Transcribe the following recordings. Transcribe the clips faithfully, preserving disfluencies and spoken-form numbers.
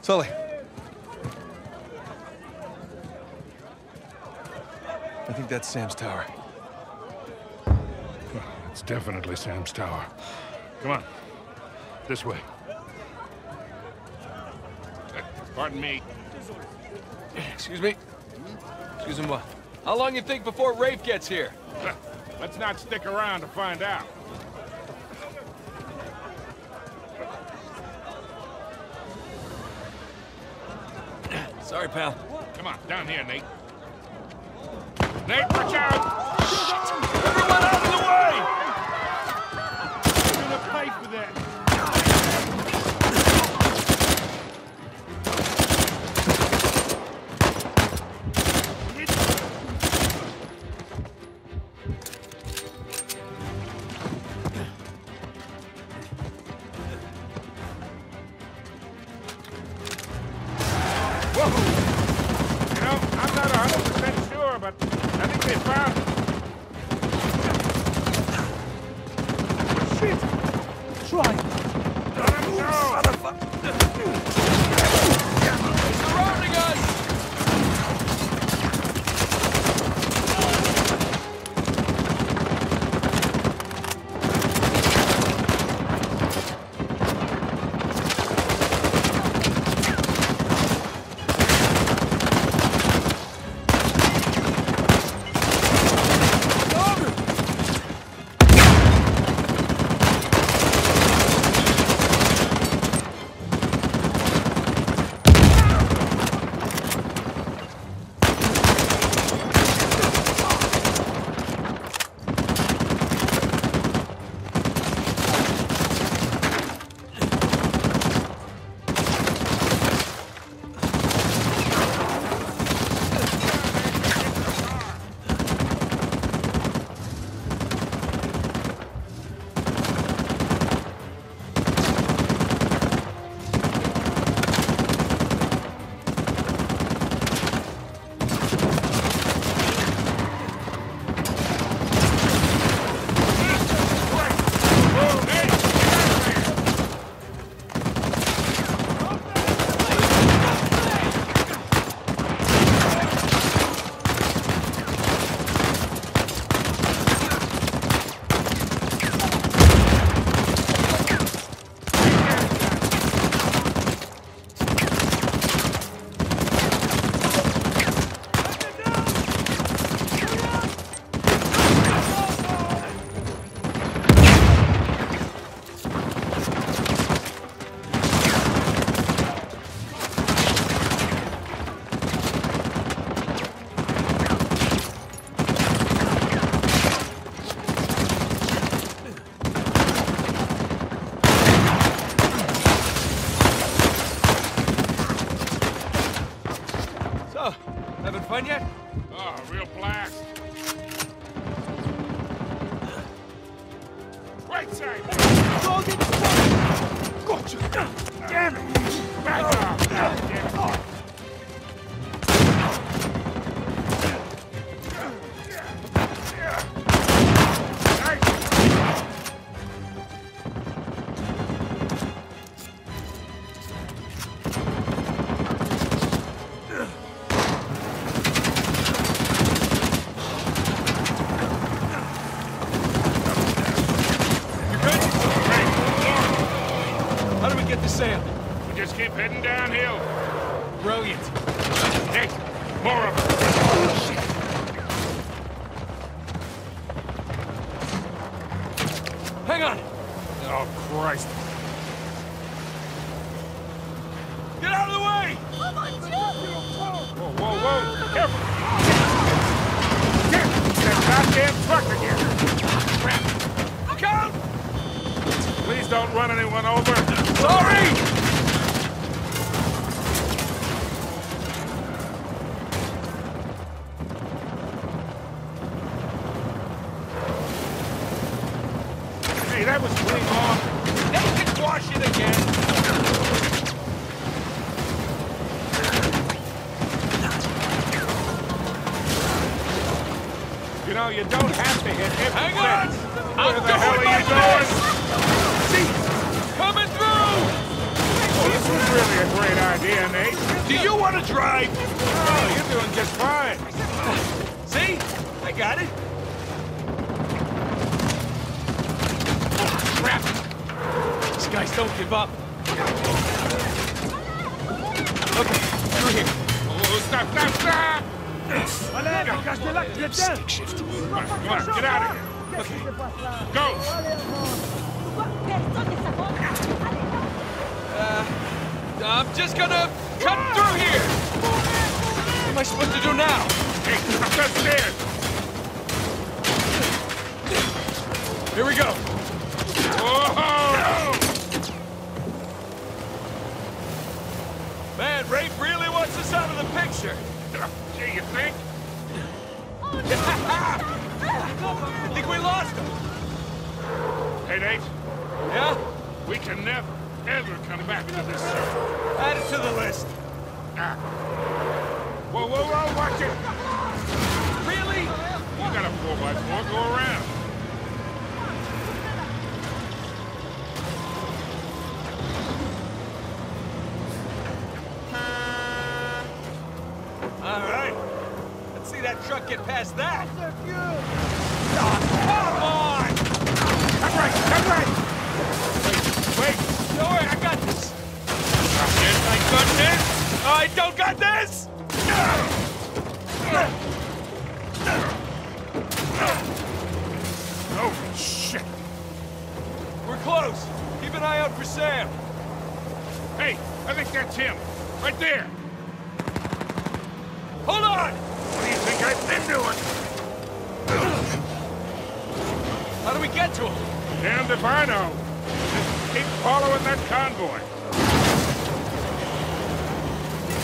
Sully. I think that's Sam's tower. It's definitely Sam's tower. Come on. This way. Pardon me. Excuse me? Excuse me, what? How long you think before Rafe gets here? Let's not stick around to find out. Sorry, pal. Come on, down here, Nate. Nate, watch out! Shit! Everyone out of the way! You're gonna pay for that. You don't have to hit every Hang on! got it? Crap! These guys don't give up. Okay, through here. Oh, stop, stop, stop! Elena, cache-le-lac, you stick shift. Come on, come on, get out of here. Okay, go! Uh, I'm just gonna cut through here! What am I supposed to do now? Hey, I'm upstairs! Here we go! Whoa! Man, Rafe really wants us out of the picture! Gee, you think? Ha I think we lost him. Hey, Nate. Yeah? We can never, ever come back to this circle. Add it to the list. Ah. Whoa, whoa, whoa, watch it. Really? You got a four by four, go around. All right. Let's see that truck get past that. I don't got this! Oh, shit. We're close. Keep an eye out for Sam. Hey, I think that's him. Right there. Hold on! What do you think I've been doing? How do we get to him? Damned if I know. Just keep following that convoy.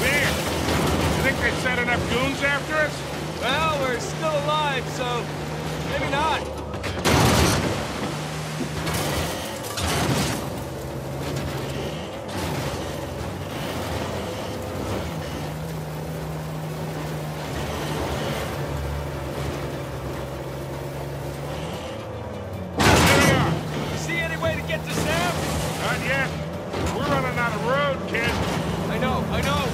Man, you think they sent enough goons after us? Well, we're still alive, so maybe not. There we are. You see any way to get to Sam? Not yet. We're running out of road, kid. I know, I know.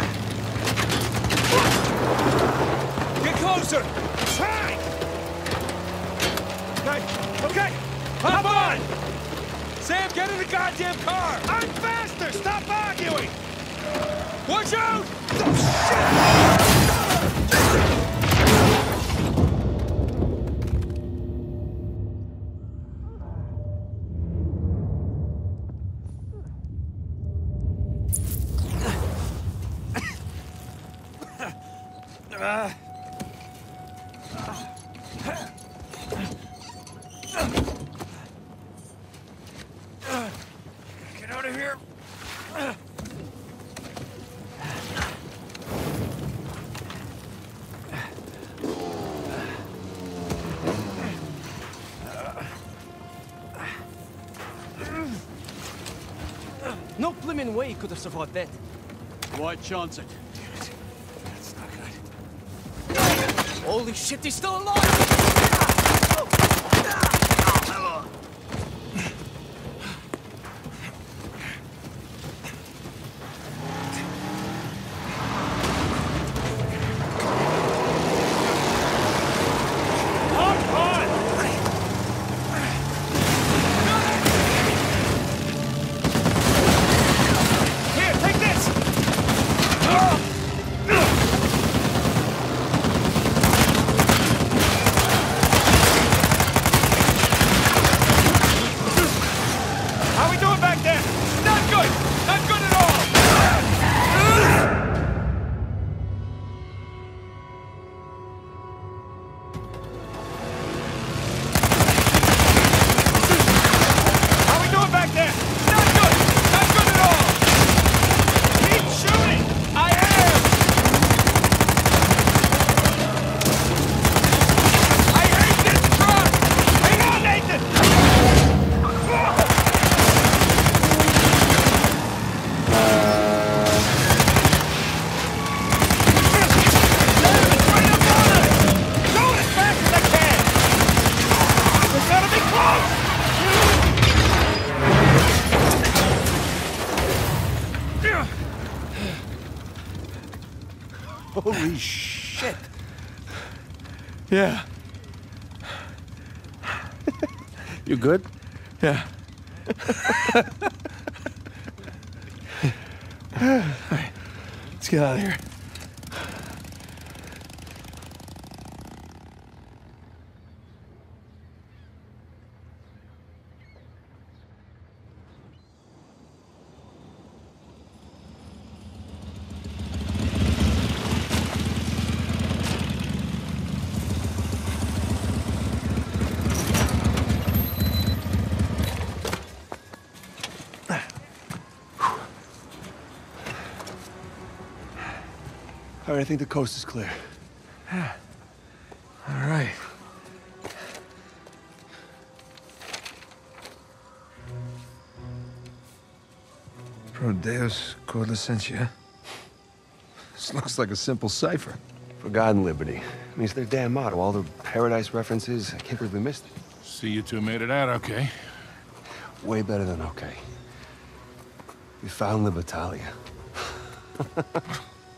Get closer! Try! Okay, okay! Hop on! Sam, get in the goddamn car! I'm faster! Stop arguing! Watch out! Oh, shit! No blimmin' way he could have survived that. Why chance it? Damn it. That's not good. Holy shit, he's still alive! Holy shit! Yeah. You good? Yeah. All right, let's get out of here. All right, I think the coast is clear. Yeah. All right. Pro Deus cor licentia. This looks like a simple cipher. For God and liberty. I mean, it's their damn motto. All the paradise references, I can't believe we missed it. See, you two made it out okay. Way better than okay. We found Libertalia.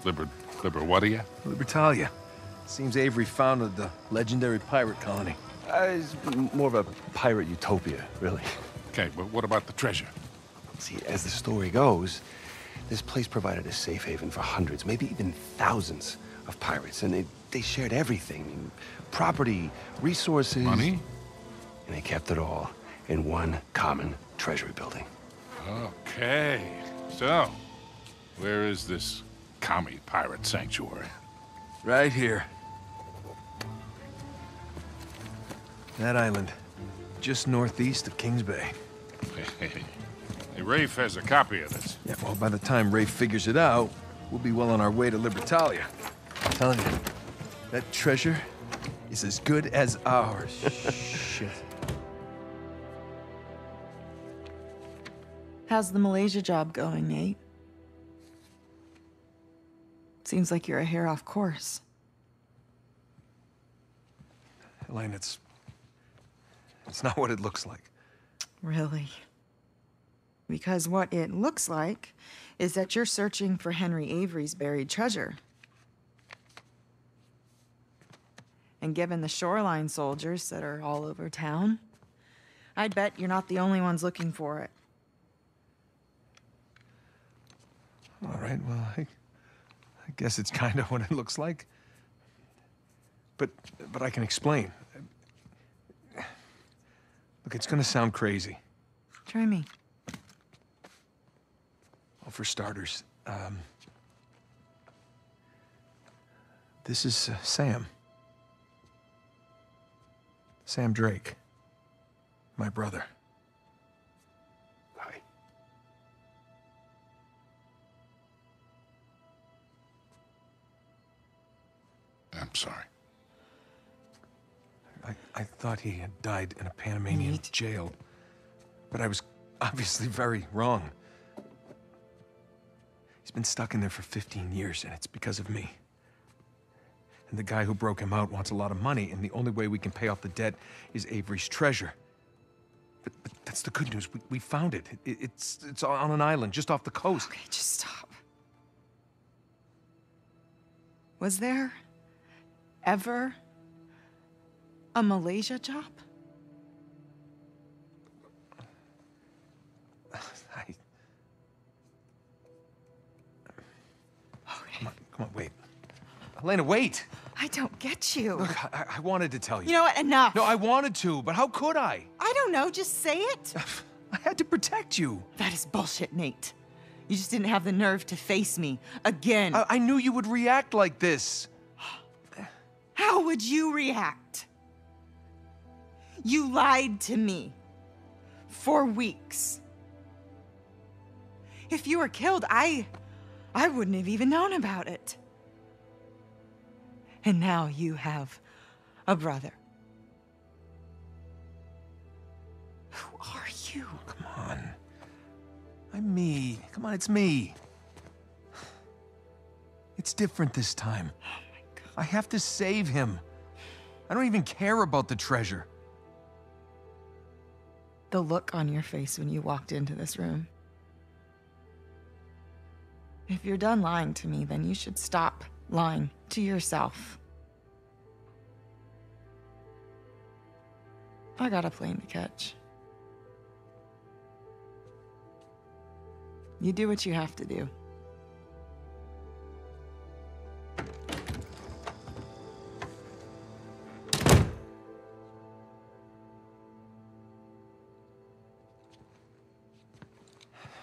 Liber... Libertalia? Libertalia. Seems Avery founded the legendary pirate colony. Uh, it's more of a pirate utopia, really. Okay, but what about the treasure? See, as the story goes, this place provided a safe haven for hundreds, maybe even thousands of pirates, and they, they shared everything. Property, resources... Money? And they kept it all in one common treasury building. Okay, so, where is this commie pirate sanctuary? Right here. That island, just northeast of Kings Bay. Hey, Rafe has a copy of this. Yeah, well, by the time Rafe figures it out, we'll be well on our way to Libertalia. I'm telling you, that treasure is as good as ours. Shit. How's the Malaysia job going, Nate? Seems like you're a hair off course. Elena, it's... it's not what it looks like. Really? because what it looks like is that you're searching for Henry Avery's buried treasure. And given the shoreline soldiers that are all over town, I'd bet you're not the only ones looking for it. All right, well, I, I guess it's kind of what it looks like. But, but I can explain. Look, it's gonna sound crazy. Try me. Well, for starters, um, this is uh, Sam. Sam Drake, my brother. Hi. I'm sorry. I, I thought he had died in a Panamanian Neat. jail, but I was obviously very wrong. He's been stuck in there for fifteen years, and it's because of me. And the guy who broke him out wants a lot of money, and the only way we can pay off the debt is Avery's treasure. But, but that's the good news. We, we found it. it. It's it's on an island just off the coast. Okay, just stop. Was there ever a Malaysia job? I... Okay. Come on, come on, wait. Elena, wait! I don't get you. Look, I, I wanted to tell you. You know what? Enough. No, I wanted to, but how could I? I don't know. Just say it. I had to protect you. That is bullshit, Nate. You just didn't have the nerve to face me again. I, I knew you would react like this. How would you react? You lied to me for weeks. If you were killed, I, I wouldn't have even known about it. And now you have a brother. Who are you? Oh, come on. I'm me. Come on, it's me. It's different this time. Oh my God. I have to save him. I don't even care about the treasure. The look on your face when you walked into this room. If you're done lying to me, then you should stop lying to yourself. I got a plane to catch. You do what you have to do.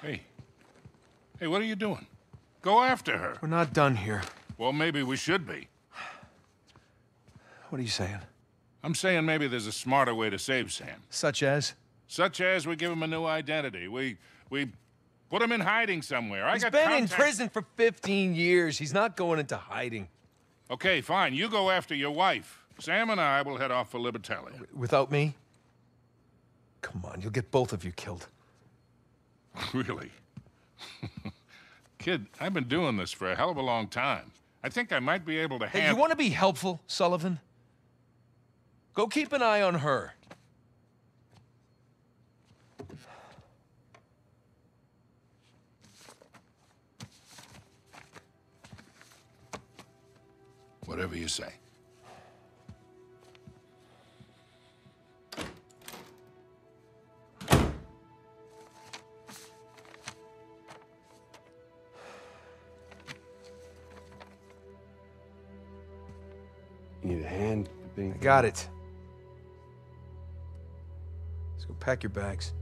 Hey. Hey, what are you doing? Go after her. We're not done here. Well, maybe we should be. What are you saying? I'm saying maybe there's a smarter way to save Sam. Such as? Such as we give him a new identity. We we put him in hiding somewhere. He's I got been contact. in prison for fifteen years. He's not going into hiding. Okay, fine. You go after your wife. Sam and I will head off for Libertalia. Without me? Come on, you'll get both of you killed. Really? Kid, I've been doing this for a hell of a long time. I think I might be able to handle... Hey, you want to be helpful, Sullivan? Go keep an eye on her. Whatever you say. Need a hand. I got it. Let's go pack your bags.